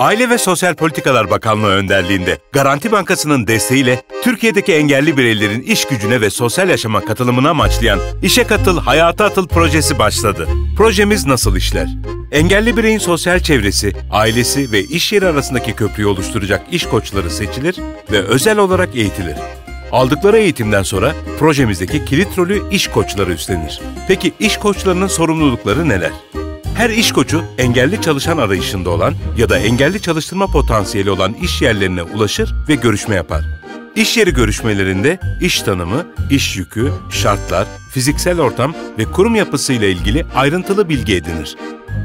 Aile ve Sosyal Politikalar Bakanlığı önderliğinde Garanti Bankası'nın desteğiyle Türkiye'deki engelli bireylerin iş gücüne ve sosyal yaşama katılımını amaçlayan İşe Katıl Hayata Atıl Projesi başladı. Projemiz nasıl işler? Engelli bireyin sosyal çevresi, ailesi ve iş yeri arasındaki köprüyü oluşturacak iş koçları seçilir ve özel olarak eğitilir. Aldıkları eğitimden sonra projemizdeki kilit rolü iş koçları üstlenir. Peki iş koçlarının sorumlulukları neler? Her iş koçu engelli çalışan arayışında olan ya da engelli çalıştırma potansiyeli olan iş yerlerine ulaşır ve görüşme yapar. İş yeri görüşmelerinde iş tanımı, iş yükü, şartlar, fiziksel ortam ve kurum yapısıyla ilgili ayrıntılı bilgi edinir.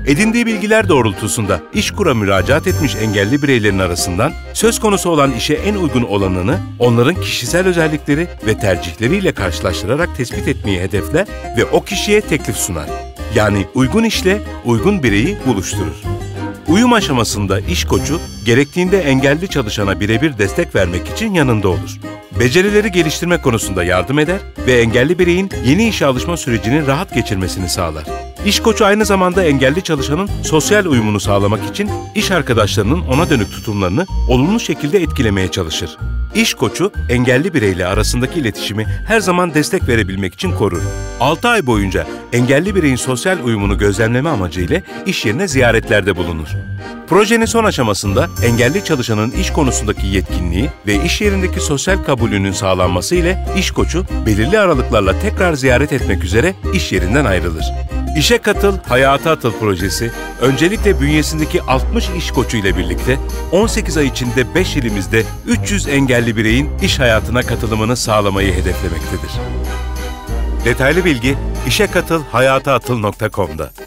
Edindiği bilgiler doğrultusunda İşkur'a müracaat etmiş engelli bireylerin arasından söz konusu olan işe en uygun olanını onların kişisel özellikleri ve tercihleriyle karşılaştırarak tespit etmeyi hedefler ve o kişiye teklif sunar. Yani uygun işle uygun bireyi buluşturur. Uyum aşamasında iş koçu gerektiğinde engelli çalışana birebir destek vermek için yanında olur. Becerileri geliştirme konusunda yardım eder ve engelli bireyin yeni işe alışma sürecini rahat geçirmesini sağlar. İş koçu aynı zamanda engelli çalışanın sosyal uyumunu sağlamak için iş arkadaşlarının ona dönük tutumlarını olumlu şekilde etkilemeye çalışır. İş koçu engelli bireyle arasındaki iletişimi her zaman destek verebilmek için korur. 6 ay boyunca engelli bireyin sosyal uyumunu gözlemleme amacıyla iş yerine ziyaretlerde bulunur. Projenin son aşamasında engelli çalışanın iş konusundaki yetkinliği ve iş yerindeki sosyal kabulünün sağlanması ile iş koçu belirli aralıklarla tekrar ziyaret etmek üzere iş yerinden ayrılır. İşe Katıl Hayata Atıl Projesi, öncelikle bünyesindeki 60 iş koçu ile birlikte 18 ay içinde 5 ilimizde 300 engelli bireyin iş hayatına katılımını sağlamayı hedeflemektedir. Detaylı bilgi işekatılhayataatıl.com'da.